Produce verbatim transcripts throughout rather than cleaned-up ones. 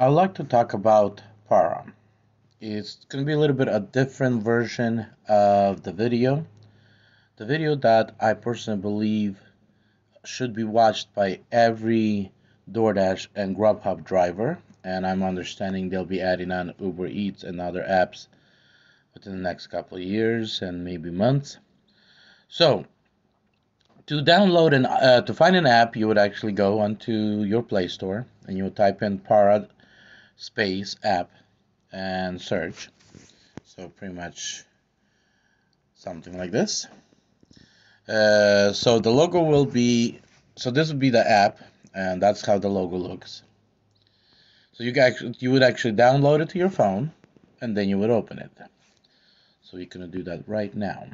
I'd like to talk about PARA. It's going to be a little bit a different version of the video. The video that I personally believe should be watched by every DoorDash and Grubhub driver. And I'm understanding they'll be adding on Uber Eats and other apps within the next couple of years and maybe months. So to download and uh, to find an app, you would actually go onto your Play Store and you would type in PARA space app and search. So pretty much something like this. Uh, so the logo will be, so this would be the app, and that's how the logo looks. So you actually, you would actually download it to your phone and then you would open it. So we're going to do that right now.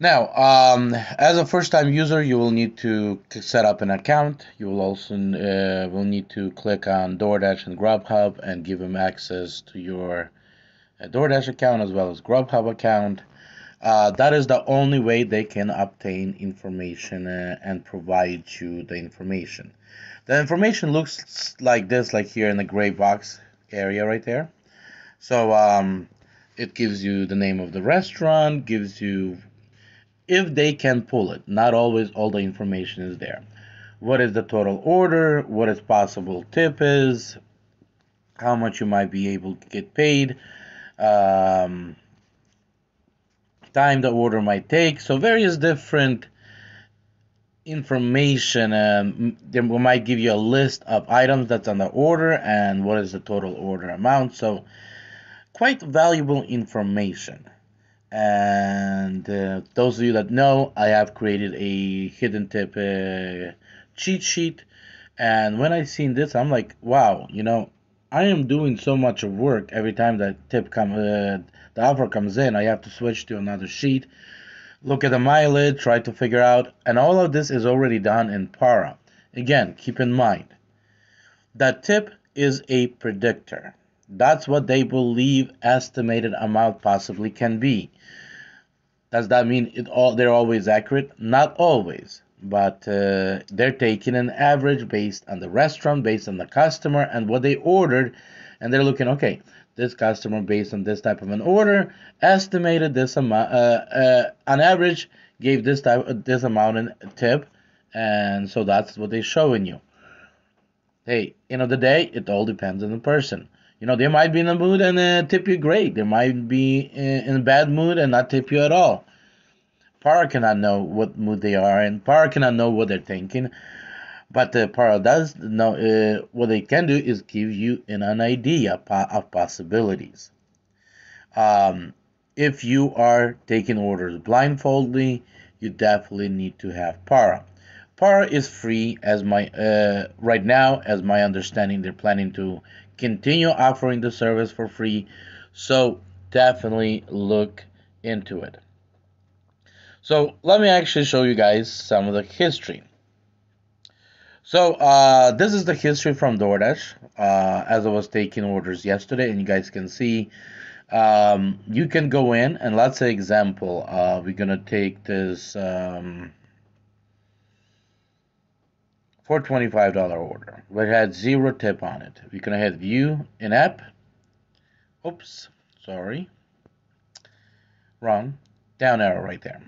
Now, um, as a first-time user, you will need to set up an account. You will also uh, will need to click on DoorDash and Grubhub and give them access to your uh, DoorDash account as well as Grubhub account. Uh, that is the only way they can obtain information uh, and provide you the information. The information looks like this, like here in the gray box area right there. So um, it gives you the name of the restaurant, gives you if they can pull it. Not always all the information is there. What is the total order, what is possible tip is, how much you might be able to get paid, um, time the order might take. So various different information. Um, they might give you a list of items that's on the order and what is the total order amount. So quite valuable information. And uh, those of you that know, I have created a hidden tip uh, cheat sheet. And when I seen this, I'm like, wow, you know, I am doing so much of work every time that tip come, uh, the offer comes in. I have to switch to another sheet, look at the mileage, try to figure out, and all of this is already done in PARA. Again, keep in mind that tip is a predictor. That's what they believe estimated amount possibly can be. Does that mean it all? They're always accurate? Not always, but uh, they're taking an average based on the restaurant, based on the customer and what they ordered, and they're looking, okay, this customer based on this type of an order estimated this amount, uh, uh, on average gave this type, this amount in tip, and so that's what they're showing you. Hey, end of the day, it all depends on the person. You know, they might be in a mood and uh, tip you great. They might be in a bad mood and not tip you at all. PARA cannot know what mood they are in. PARA cannot know what they're thinking. But uh, PARA does know uh, what they can do is give you an, an idea of possibilities. Um, if you are taking orders blindfoldly, you definitely need to have PARA. PARA is free as my uh, right now, as my understanding. They're planning to continue offering the service for free, so definitely look into it. So let me actually show you guys some of the history. So uh, this is the history from DoorDash uh, as I was taking orders yesterday, and you guys can see um, you can go in and let's say example uh, we're gonna take this um, for twenty-five dollar order, which had zero tip on it. We're gonna hit view in app. Oops, sorry, wrong, down arrow right there.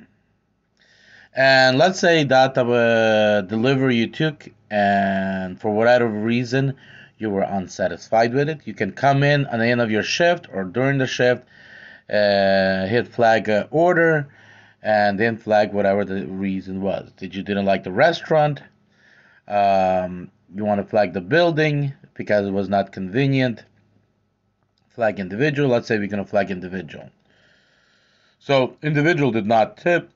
And let's say that uh, delivery you took, and for whatever reason you were unsatisfied with it. You can come in at the end of your shift or during the shift, uh, hit flag uh, order, and then flag whatever the reason was. Did you didn't like the restaurant? Um, you want to flag the building because it was not convenient. Flag individual. Let's say we're going to flag individual. So individual did not tip.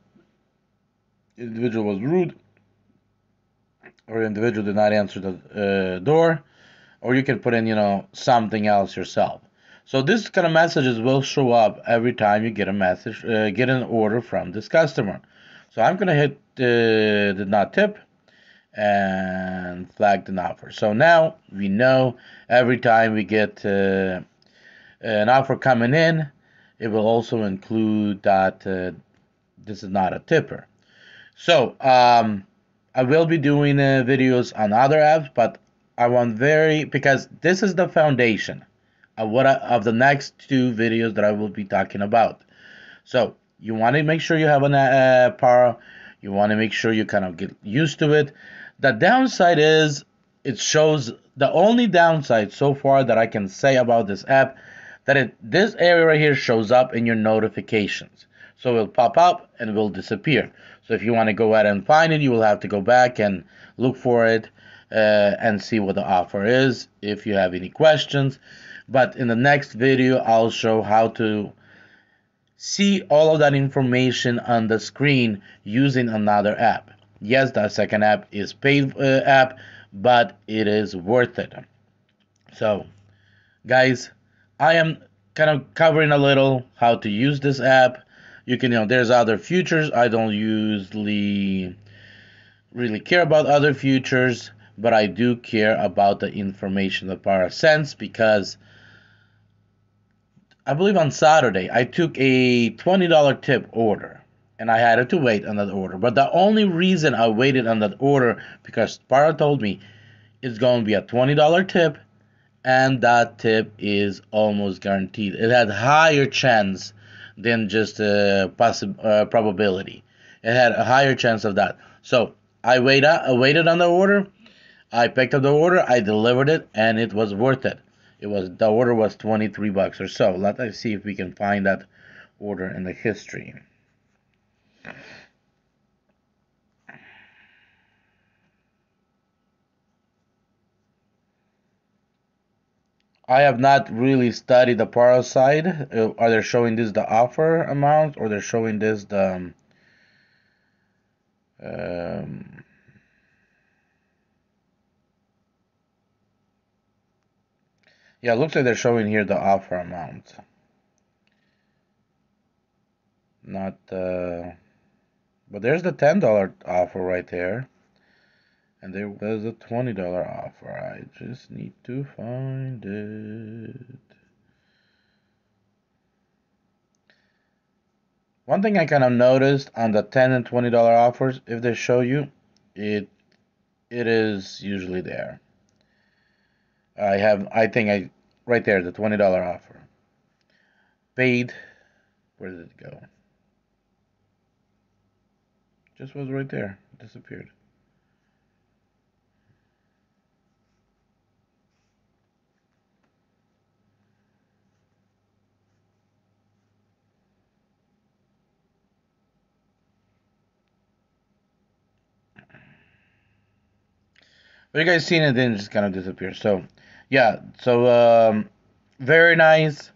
Individual was rude. Or individual did not answer the uh, door. Or you can put in, you know, something else yourself. So this kind of messages will show up every time you get a message, uh, get an order from this customer. So I'm going to hit uh, did not tip and flagged an offer. So now we know every time we get uh, an offer coming in, it will also include that uh, this is not a tipper. So um, I will be doing uh, videos on other apps, but I want very, because this is the foundation of what I, of the next two videos that I will be talking about. So you want to make sure you have a uh, PARA. You want to make sure you kind of get used to it. The downside is it shows, the only downside so far that I can say about this app, that it, this area right here shows up in your notifications. So it'll pop up and it will disappear. So if you want to go out and find it, you will have to go back and look for it uh, and see what the offer is if you have any questions. But in the next video, I'll show how to see all of that information on the screen using another app. Yes, that second app is paid uh, app, but it is worth it. So guys, I am kind of covering a little how to use this app. You can, you know, there's other features. I don't usually really care about other features, but I do care about the information that PARA sends, because I believe on Saturday I took a twenty dollar tip order and I had to wait on that order. But the only reason I waited on that order, because PARA told me it's going to be a twenty dollar tip, and that tip is almost guaranteed. It had higher chance than just a possible uh, probability. It had a higher chance of that. So I waited, I waited on the order. I picked up the order, I delivered it, and it was worth it. It was, the order was twenty-three bucks or so. Let's see if we can find that order in the history. I have not really studied the PARA side. Are they showing this the offer amount, or they're showing this the um, yeah, it looks like they're showing here the offer amount, not uh, but there's the ten dollar offer right there, and there was a twenty dollar offer. I just need to find it. One thing I kind of noticed on the ten and twenty dollar offers, if they show you, it it is usually there. I have, I think I, right there, the twenty dollar offer. Paid, where did it go? Just was right there, disappeared. But you guys seen it, then it just kind of disappears. So yeah, so um, very nice.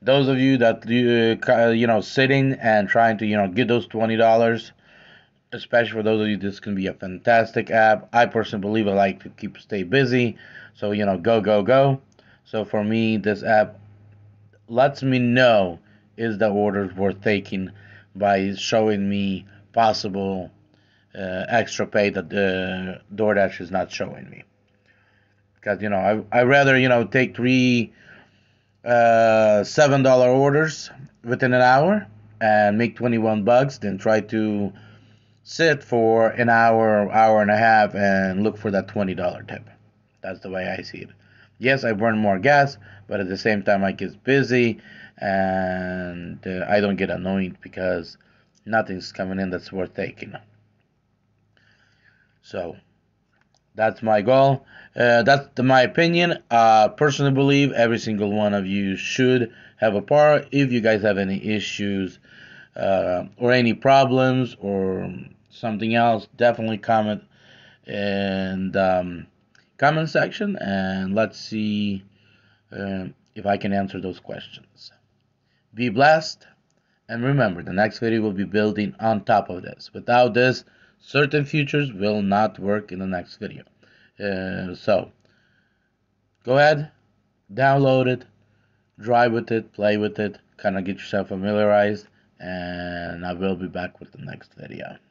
Those of you that uh, you know, sitting and trying to, you know, get those twenty dollars, especially for those of you, this can be a fantastic app. I personally believe I like to keep stay busy, so you know, go go go. So for me, this app lets me know is the orders worth taking by showing me possible Uh, extra pay that the uh, DoorDash is not showing me, because you know, I I rather, you know, take three uh, seven dollar orders within an hour and make twenty-one bucks than try to sit for an hour, hour and a half and look for that twenty dollar tip. That's the way I see it. Yes, I burn more gas, but at the same time I get busy and uh, I don't get annoyed because nothing's coming in that's worth taking. So that's my goal. Uh, that's the, my opinion. Uh, personally believe every single one of you should have a PARA. If you guys have any issues uh, or any problems or something else, definitely comment in the um, comment section, and let's see uh, if I can answer those questions. Be blessed, and remember, the next video will be building on top of this. Without this, certain features will not work in the next video. Uh, so go ahead, download it, drive with it, play with it, kind of get yourself familiarized, and I will be back with the next video.